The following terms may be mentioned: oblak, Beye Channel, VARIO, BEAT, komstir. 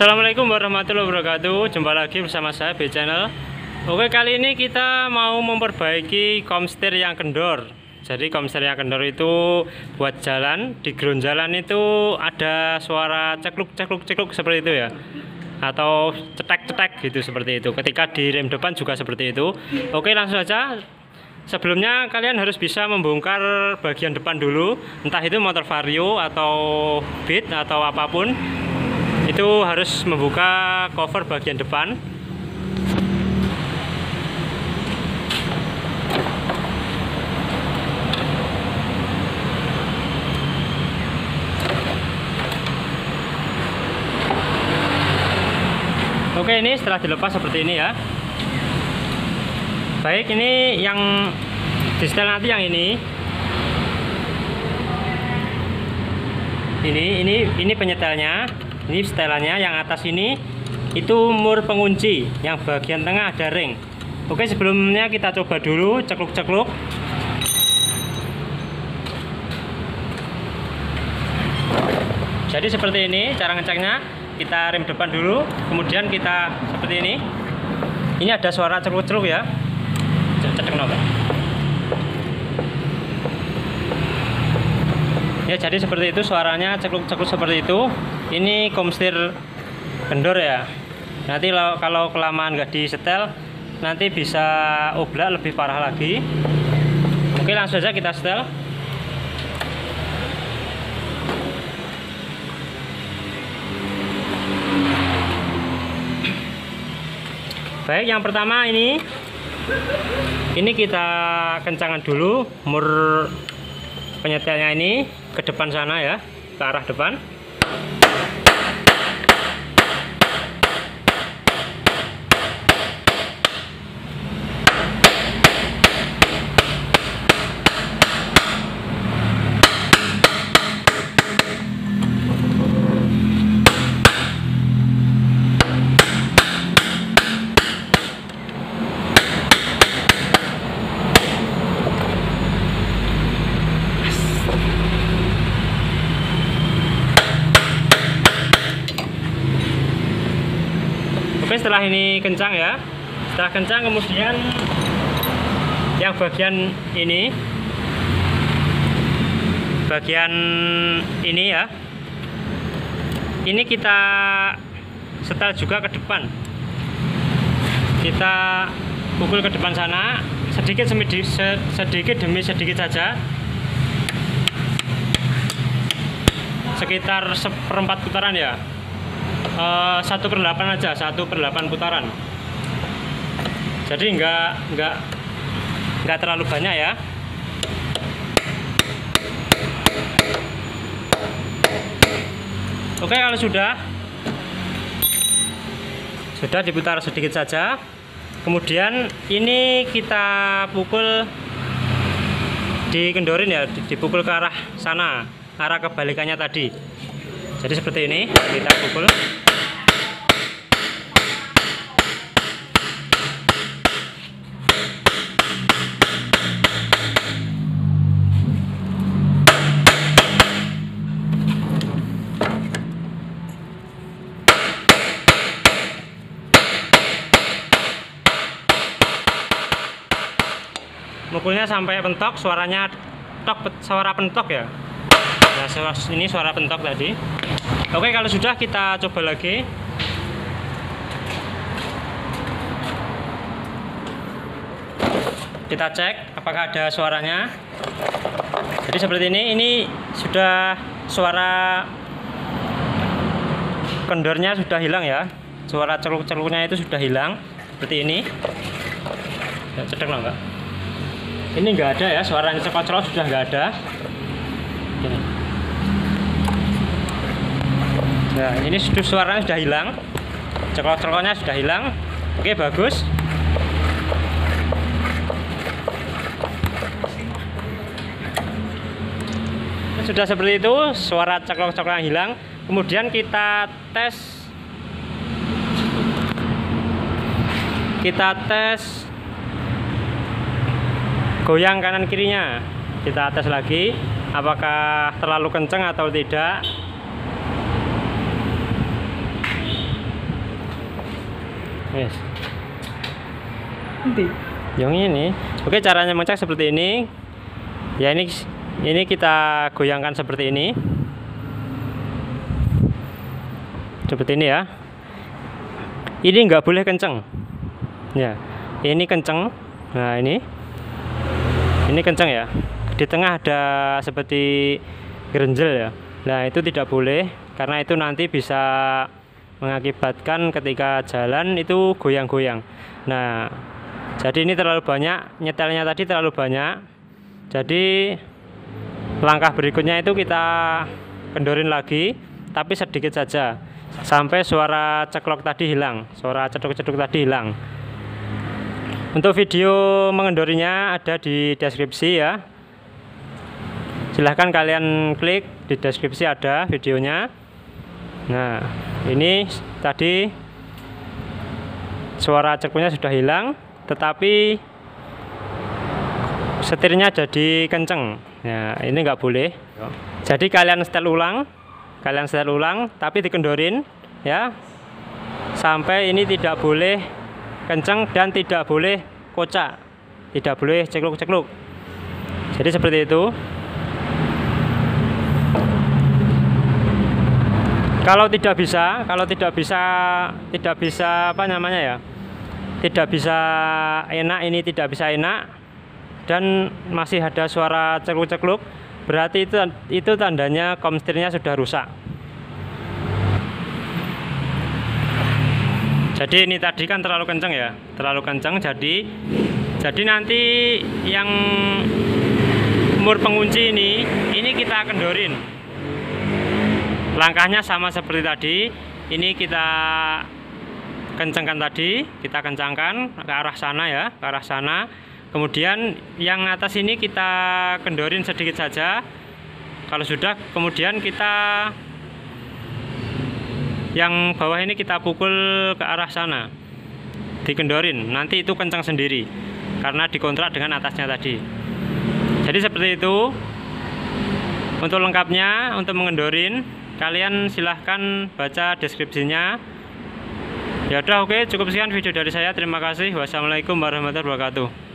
Assalamualaikum warahmatullahi wabarakatuh. Jumpa lagi bersama saya Beye Channel. Oke, kali ini kita mau memperbaiki komstir yang kendor. Jadi komstir yang kendor itu buat jalan, di ground jalan itu ada suara cekluk-cekluk seperti itu ya, atau cetek-cetek gitu seperti itu. Ketika di rem depan juga seperti itu. Oke, langsung aja. Sebelumnya kalian harus bisa membongkar bagian depan dulu, entah itu motor Vario atau Beat atau apapun, itu harus membuka cover bagian depan. Oke, ini setelah dilepas seperti ini ya. Baik, ini yang di setel nanti yang ini penyetelnya, ini setelannya. Yang atas ini itu mur pengunci, yang bagian tengah ada ring. Oke, sebelumnya kita coba dulu cekluk-cekluk. Jadi seperti ini cara ngeceknya. Kita rem depan dulu, kemudian kita seperti ini. Ini ada suara cekluk-cekluk ya. Ya, jadi seperti itu suaranya, cekluk-cekluk seperti itu. Ini komstir kendor ya. Nanti kalau kelamaan nggak disetel, nanti bisa oblak lebih parah lagi. Oke, langsung saja kita setel. Baik, yang pertama ini. Ini kita kencangkan dulu mur penyetelnya ini ke depan sana ya, ke arah depan. Setelah ini kencang ya, setelah kencang kemudian yang bagian ini, ya, ini kita setel juga ke depan, kita pukul ke depan sana sedikit demi sedikit saja, sekitar seperempat putaran ya. 1/8 aja, 1/8 putaran. Jadi nggak terlalu banyak ya. Oke, kalau sudah diputar sedikit saja. Kemudian ini kita pukul, dikendorin ya, dipukul ke arah sana, arah kebalikannya tadi. Jadi seperti ini, kita pukul. Mukulnya sampai pentok, suaranya tok, suara pentok ya. Nah, ini suara pentok tadi. Oke, kalau sudah kita coba lagi. Kita cek apakah ada suaranya. Jadi seperti ini sudah suara kendornya sudah hilang ya. Suara celuk-celuknya itu sudah hilang. Seperti ini. Ya, cedek lah, Mbak. Ini enggak ada ya, suaranya ceklok-ceklok sudah enggak ada. Gini. Nah, ini suaranya sudah hilang. Ceklok-cekloknya sudah hilang. Oke, bagus. Sudah seperti itu, suara ceklok-cekloknya hilang. Kemudian kita tes. Goyang kanan kirinya, kita tes lagi apakah terlalu kencang atau tidak. Yes. Yang ini. Oke, caranya mencak seperti ini. Ya ini kita goyangkan seperti ini. Seperti ini ya. Ini nggak boleh kenceng. Ya. Ini kenceng. Nah, ini kenceng ya. Di tengah ada seperti gerenjel ya. Nah, itu tidak boleh karena itu nanti bisa mengakibatkan ketika jalan itu goyang-goyang. Nah, jadi ini terlalu banyak, nyetelnya tadi terlalu banyak. Jadi langkah berikutnya itu kita kendorin lagi, tapi sedikit saja sampai suara ceklok tadi hilang, suara cetuk-cetuk tadi hilang. Untuk video mengendorinya ada di deskripsi ya. Silahkan kalian klik, di deskripsi ada videonya. Nah, ini tadi suara ceknya sudah hilang, tetapi setirnya jadi kenceng. Nah, ini nggak boleh. Jadi kalian setel ulang, tapi dikendorin ya sampai ini tidak boleh kenceng dan tidak boleh kocak, tidak boleh cekluk-cekluk. Jadi seperti itu. Kalau tidak bisa apa namanya ya, tidak bisa enak, ini tidak bisa enak dan masih ada suara cekluk-cekluk, berarti itu tandanya komstirnya sudah rusak. Jadi ini tadi kan terlalu kenceng ya, terlalu kenceng. Jadi nanti yang mur pengunci ini kita kendorin. Langkahnya sama seperti tadi, ini kita kencangkan tadi, kita kencangkan ke arah sana ya, ke arah sana. Kemudian yang atas ini kita kendorin sedikit saja. Kalau sudah, kemudian kita yang bawah ini kita pukul ke arah sana, dikendorin. Nanti itu kencang sendiri karena dikontrak dengan atasnya tadi. Jadi seperti itu. Untuk lengkapnya, untuk mengendorin, kalian silahkan baca deskripsinya. Ya udah, oke, cukup sekian video dari saya. Terima kasih. Wassalamualaikum warahmatullahi wabarakatuh.